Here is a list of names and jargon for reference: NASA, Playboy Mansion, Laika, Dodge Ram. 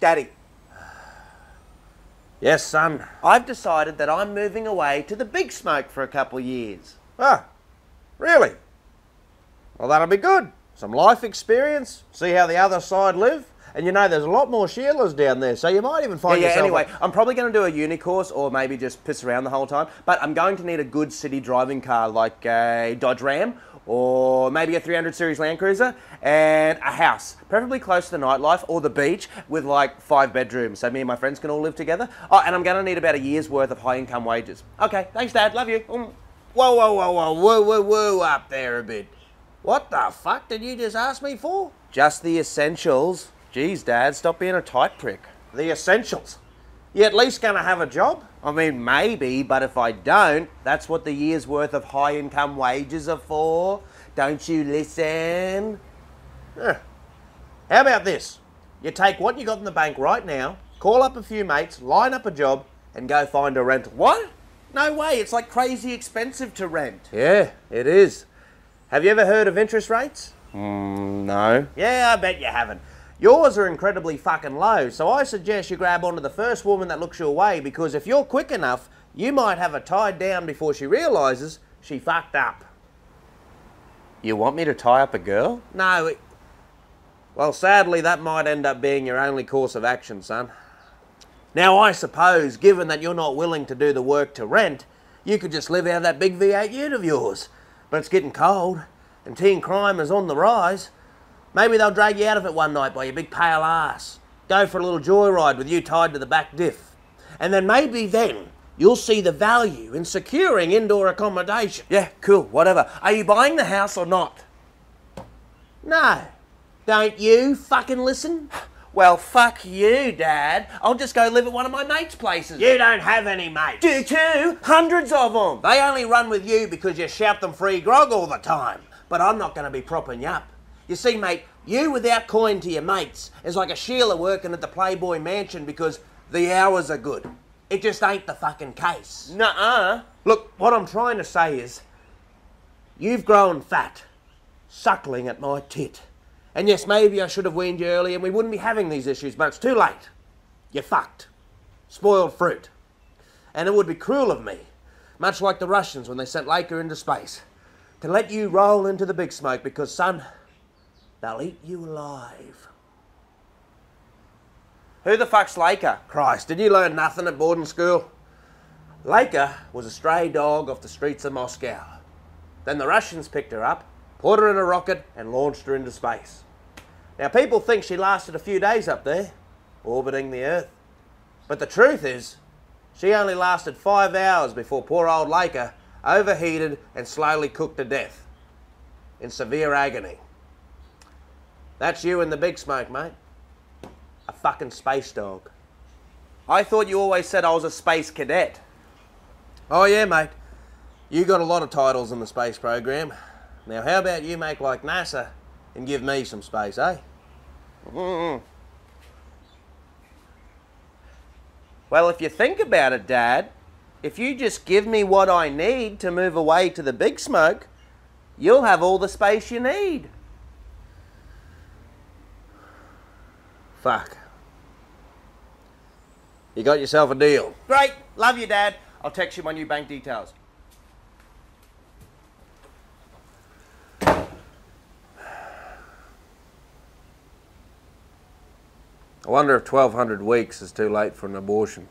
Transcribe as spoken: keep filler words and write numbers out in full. Daddy. Yes, son? I've decided that I'm moving away to the big smoke for a couple of years. Ah, really? Well, that'll be good. Some life experience, see how the other side live. And you know, there's a lot more shearlers down there, so you might even find yeah, yeah, yourself... anyway, I'm probably going to do a uni course or maybe just piss around the whole time, but I'm going to need a good city driving car like a Dodge Ram or maybe a three hundred series Land Cruiser and a house, preferably close to the nightlife or the beach with like five bedrooms so me and my friends can all live together. Oh, and I'm going to need about a year's worth of high income wages. Okay, thanks Dad, love you. Um, whoa, whoa, whoa, whoa, whoa, whoa, whoa, up there a bit. What the fuck did you just ask me for? Just the essentials. Geez, Dad, stop being a tight prick. The essentials. You at least gonna have a job? I mean, maybe, but if I don't, that's what the year's worth of high-income wages are for. Don't you listen? Huh. How about this? You take what you got in the bank right now, call up a few mates, line up a job, and go find a rental. What? No way, it's like crazy expensive to rent. Yeah, it is. Have you ever heard of interest rates? Mm, no. Yeah, I bet you haven't. Yours are incredibly fucking low, so I suggest you grab onto the first woman that looks your way because if you're quick enough, you might have her tied down before she realises she fucked up. You want me to tie up a girl? No. It... Well, sadly, that might end up being your only course of action, son. Now, I suppose, given that you're not willing to do the work to rent, you could just live out of that big V eight ute of yours. But it's getting cold, and teen crime is on the rise. Maybe they'll drag you out of it one night by your big pale ass. Go for a little joyride with you tied to the back diff. And then maybe then you'll see the value in securing indoor accommodation. Yeah, cool, whatever. Are you buying the house or not? No. Don't you fucking listen? Well, fuck you, Dad. I'll just go live at one of my mates' places. You don't have any mates. Do too. Hundreds of them. They only run with you because you shout them free grog all the time. But I'm not going to be propping you up. You see, mate, you without coin to your mates is like a shealer working at the Playboy Mansion because the hours are good. It just ain't the fucking case. Nuh-uh. Look, what I'm trying to say is, you've grown fat, suckling at my tit. And yes, maybe I should have weaned you early and we wouldn't be having these issues, but it's too late. You're fucked. Spoiled fruit. And it would be cruel of me, much like the Russians when they sent Laika into space, to let you roll into the big smoke because, son, they'll eat you alive. Who the fuck's Laika? Christ, did you learn nothing at boarding school? Laika was a stray dog off the streets of Moscow. Then the Russians picked her up, put her in a rocket, and launched her into space. Now, people think she lasted a few days up there, orbiting the Earth. But the truth is, she only lasted five hours before poor old Laika overheated and slowly cooked to death in severe agony. That's you in the big smoke, mate. A fucking space dog. I thought you always said I was a space cadet. Oh yeah, mate. You got a lot of titles in the space program. Now how about you make like NASA and give me some space, eh? Mm-mm. Well, if you think about it, Dad, if you just give me what I need to move away to the big smoke, you'll have all the space you need. Fuck. You got yourself a deal. Great. Love you, Dad. I'll text you my new bank details. I wonder if twelve hundred weeks is too late for an abortion.